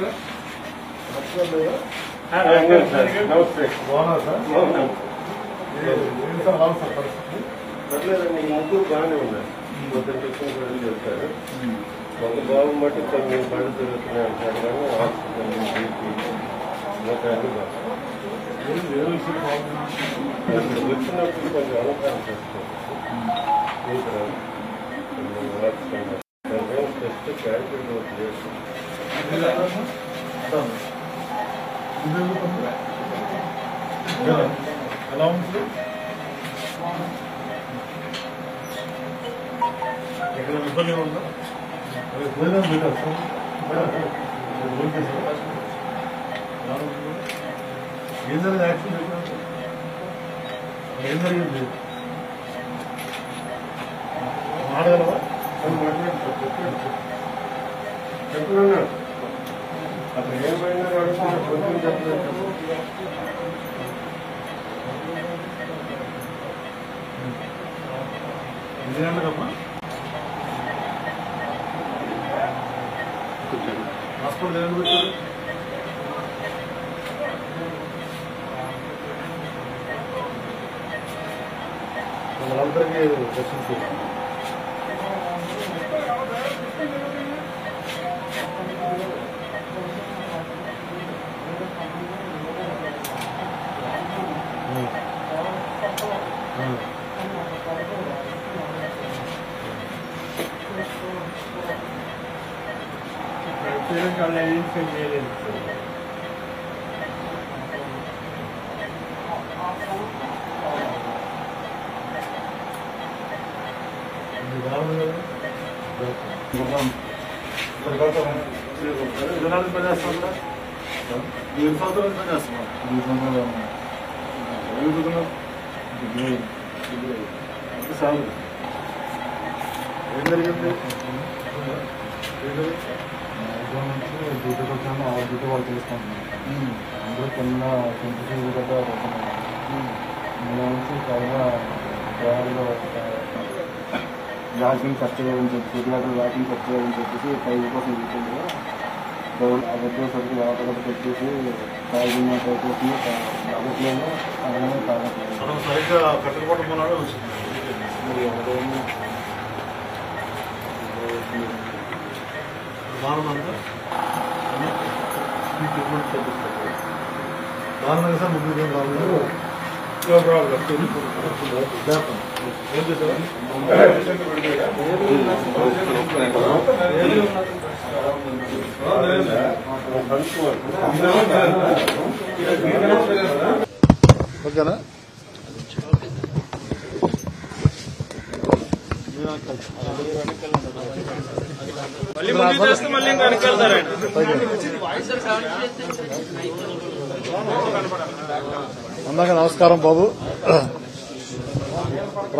वा आड़गलवा अब दर्शन राजकीय खर्च राजकीय खर्चे पैसे अगर सब वातावरण अंदाक नमस्कार बाबू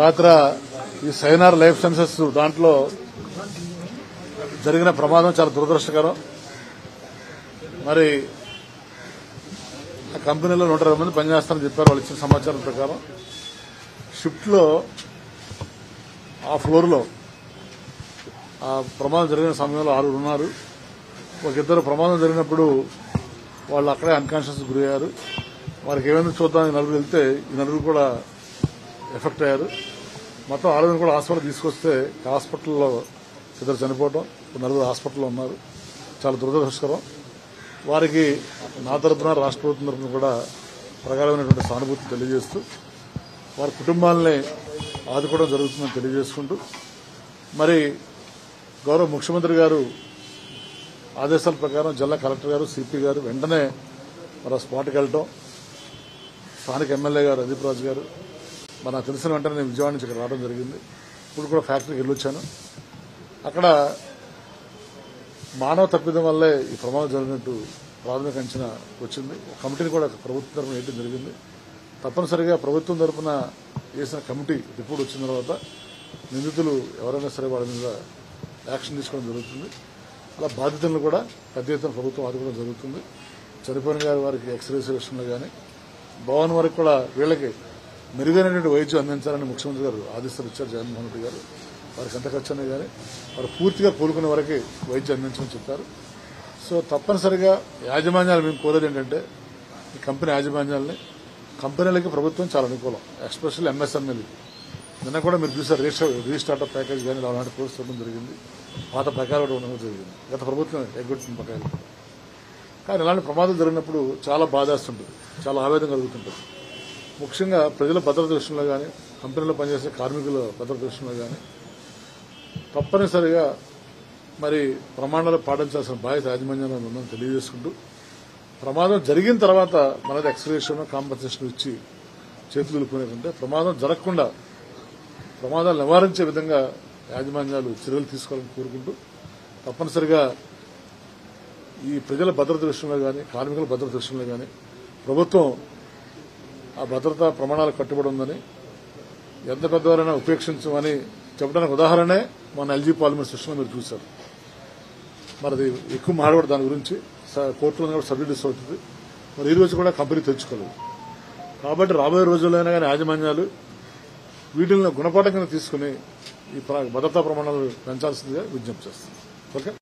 रात्र ఈ సైనార్ లైఫ్ సైన్సెస్ దాంట్లో జరిగిన ప్రమాదం చాలా దురదృష్టకరం. మరి ఆ కంపెనీలో 120 మంది పనిచేస్తారని చెప్పారు. వాళ్ళు ఇచ్చిన సమాచారం ప్రకారం షిఫ్ట్లో ఆ ఫ్లోర్లో ఆ ప్రమాదం జరిగిన సమయంలో 6 ఉన్నారు. ఒక ఇద్దరు ప్రమాదం జరిగినప్పుడు వాళ్ళు అక్కడే అన్కాన్షియస్ గురయ్యారు. వారికి ఏమైందో చూద్దామని 4 వెళ్తే ఈ 4 కూడా ఎఫెక్ట్ అయ్యారు. మొత్తం 6 కూడా హాస్పిటల్ తీసుకొస్తే హాస్పిటల్లో ఇద్దరు చనిపోవడం, 4 హాస్పిటల్లో ఉన్నారు. చాలా దురదృష్టకరం. వారికి నా తరఫున రాష్ట్ర ప్రభుత్వం తరఫున కూడా ప్రగాఢమైనటువంటి సానుభూతి తెలియజేస్తూ వారి కుటుంబాలని ఆదుకోవడం జరుగుతుందని తెలియజేసుకుంటూ మరి గౌరవ ముఖ్యమంత్రి గారు ఆదేశాల ప్రకారం జిల్లా కలెక్టర్ గారు సిపి గారు వెంటనే మరి స్పాట్కి వెళ్ళడం, స్థానిక ఎమ్మెల్యే గారు అదీప్ రాజు గారు మరి నాకు తెలిసిన వెంటనే నేను విజయవాడ నుంచి ఇక్కడ రావడం జరిగింది. ఇప్పుడు కూడా ఫ్యాక్టరీకి వెళ్ళొచ్చాను. అక్కడ మానవ తప్పిదం వల్లే ఈ ప్రమాదం జరిగినట్టు ప్రాథమిక అంచనా వచ్చింది. కమిటీని కూడా ప్రభుత్వం తరఫున వేయడం జరిగింది. తప్పనిసరిగా ప్రభుత్వం తరఫున వేసిన కమిటీ రిపోర్ట్ వచ్చిన తర్వాత నిందితులు ఎవరైనా సరే వాళ్ళ మీద యాక్షన్ తీసుకోవడం జరుగుతుంది. అలా బాధితులను కూడా పెద్ద ఎత్తున ప్రభుత్వం ఆదుకోవడం జరుగుతుంది. చనిపోయిన గారి వారికి ఎక్స్రేస్ విషయంలో కానీ భవన్ వరకు కూడా వీళ్ళకి మెరుగైనటువంటి వైద్యం అందించాలని ముఖ్యమంత్రి గారు ఆదేశాలు ఇచ్చారు. జగన్మోహన్ రెడ్డి గారు వారికి ఎంత ఖర్చు అయినా కానీ వారు పూర్తిగా కోలుకునే వరకు వైద్యం అందించమని చెప్పారు. సో తప్పనిసరిగా యాజమాన్యాలు మేము కోరేది ఏంటంటే ఈ కంపెనీ యాజమాన్యాలని కంపెనీలకి ప్రభుత్వం చాలా అనుకూలం, ఎస్పెషల్లీ ఎంఎస్ఎంఈలు. నిన్న కూడా మీరు చూసారు రీస్టార్టప్ ప్యాకేజ్ కానీ అలాంటి కోర్సు చూడడం జరిగింది, పాత ప్రకారం కూడా ఉండడం జరిగింది, గత ప్రభుత్వం ఎగ్గొట్టిన ప్రకారం. కానీ ఇలాంటి ప్రమాదాలు జరిగినప్పుడు చాలా బాధేస్తుంటుంది, చాలా ఆవేదన కలుగుతుంటుంది. ముఖ్యంగా ప్రజల భద్రత విషయంలో కానీ, కంపెనీలో పనిచేసే కార్మికుల భద్రత విషయంలో కానీ తప్పనిసరిగా మరి ప్రమాణాలు పాటించాల్సిన బాధ్యత యాజమాన్యంలో ఉందని తెలియజేసుకుంటూ, ప్రమాదం జరిగిన తర్వాత మనది ఎక్స్‌క్యూషన్ కాంపెన్సేషన్ ఇచ్చి చేతులు దులుపుకునేదంటే ప్రమాదం జరగకుండా, ప్రమాదాలు నివారించే విధంగా యాజమాన్యాలు చర్యలు తీసుకోవాలని కోరుకుంటూ, తప్పనిసరిగా ఈ ప్రజల భద్రత విషయంలో కానీ, కార్మికుల భద్రత విషయంలో కానీ ప్రభుత్వం ఆ భద్రతా ప్రమాణాలు కట్టుబడి ఉందని, ఎంత పెద్దవారైనా ఉపేక్షించమని చెప్పడానికి ఉదాహరణే మన ఎల్జీ పాలిమర్ సిస్టమ్ మీరు చూశారు. మరి ఎక్కువ మాట్లాడదు దాని గురించి, కోర్టులో కూడా సబ్సిడీస్ అవుతుంది. మరి ఈ రోజు కూడా కంపెనీ తెచ్చుకోలేదు కాబట్టి రాబోయే రోజుల్లోనే కానీ యాజమాన్యాలు వీటిని గుణపాఠంగా తీసుకుని ఈ భద్రతా ప్రమాణాలు పెంచాల్సిందిగా విజ్ఞప్తి చేస్తుంది. ఓకే.